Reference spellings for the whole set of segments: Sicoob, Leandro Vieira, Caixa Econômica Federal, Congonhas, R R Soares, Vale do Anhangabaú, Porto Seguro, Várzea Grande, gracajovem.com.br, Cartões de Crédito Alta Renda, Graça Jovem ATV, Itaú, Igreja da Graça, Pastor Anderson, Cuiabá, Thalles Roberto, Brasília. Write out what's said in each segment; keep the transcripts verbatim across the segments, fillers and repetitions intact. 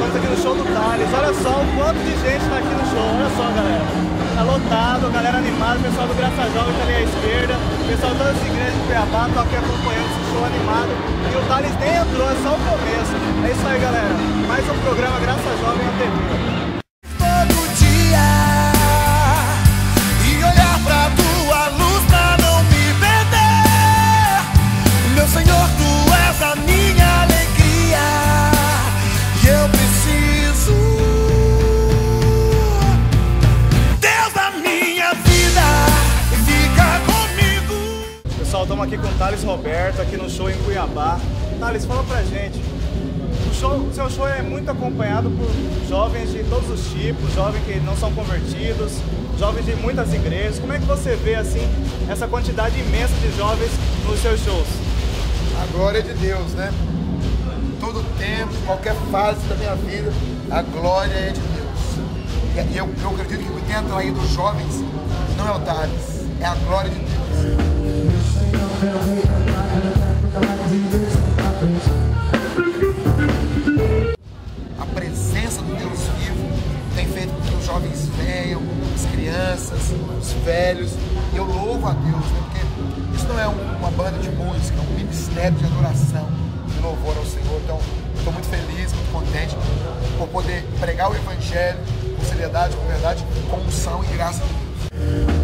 Estamos aqui no show do Thalles. Olha só o quanto de gente está aqui no show. Olha só, galera. Tá lotado, galera animada. O pessoal do Graça Jovem tá ali à esquerda. O pessoal de todas as igrejas de Cuiabá tá aqui acompanhando esse show animado. E o Thalles nem entrou, é só o começo. É isso aí, galera. Mais um programa Graça Jovem A T V. Estamos aqui com o Thalles Roberto, aqui no show em Cuiabá. Thalles, fala pra gente, o show, seu show é muito acompanhado por jovens de todos os tipos, jovens que não são convertidos, jovens de muitas igrejas. Como é que você vê, assim, essa quantidade imensa de jovens nos seus shows? A glória de Deus, né? Todo tempo, qualquer fase da minha vida, a glória é de Deus. E eu, eu acredito que o que dentro aí dos jovens não é o Thalles, é a glória de Deus. A presença do Deus vivo tem feito com que os jovens venham, as crianças, os velhos. E eu louvo a Deus, né? Porque isso não é uma banda de música, é um ministério de adoração, de louvor ao Senhor. Então, estou muito feliz, muito contente por poder pregar o Evangelho com seriedade, com verdade, com unção e graça de Deus.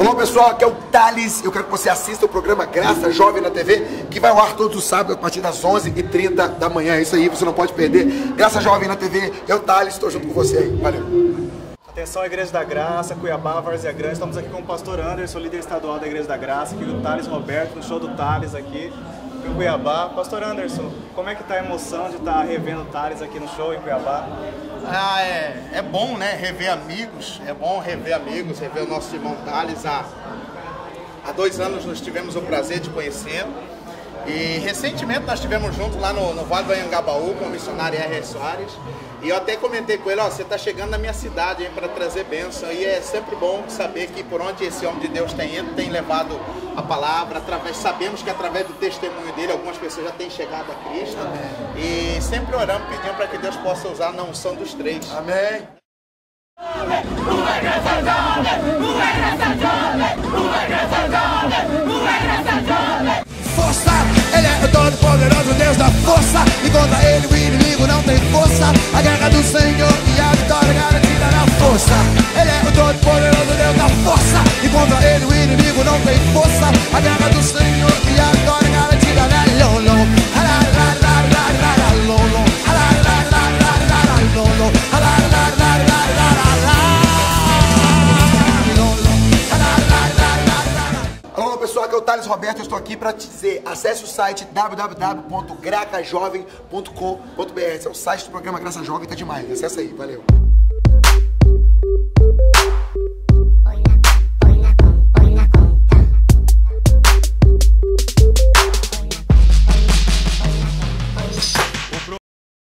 Olá pessoal, aqui é o Thalles. Eu quero que você assista o programa Graça Jovem na T V, que vai ao ar todos os sábados a partir das onze e trinta da manhã. É isso aí, você não pode perder. Graça Jovem na T V, eu, Thalles, estou junto com você aí. Valeu! Atenção, Igreja da Graça, Cuiabá, Várzea Grande. Estamos aqui com o Pastor Anderson, líder estadual da Igreja da Graça, aqui o Thalles Roberto, no show do Thalles aqui em Cuiabá. Pastor Anderson, como é que está a emoção de estar revendo o Thalles aqui no show em Cuiabá? Ah, é, é bom, né? Rever amigos, é bom rever amigos, rever o nosso irmão Thalles. Há, há dois anos nós tivemos o prazer de conhecê-lo e recentemente nós estivemos juntos lá no, no Vale do Anhangabaú com o missionário R R Soares. E eu até comentei com ele, ó, você está chegando na minha cidade para trazer bênção. E é sempre bom saber que por onde esse homem de Deus tem ido, tem levado a palavra. Através, sabemos que através do testemunho dele, algumas pessoas já têm chegado a Cristo. Amém. E sempre oramos, pedindo para que Deus possa usar na unção dos três. Amém. Força, ele é o todo poderoso, Deus da força. E contra ele o inimigo não tem força. A guerra do Senhor e a vitória garantida na força. Ele é o todo poderoso, Deus da força. E contra ele o inimigo não tem força. A guerra do Senhor e a vitória garantida na lolo. Thalles Roberto, eu estou aqui para te dizer, acesse o site w w w ponto graca jovem ponto com ponto br. Esse é o site do programa Graça Jovem, tá demais, acessa aí, valeu.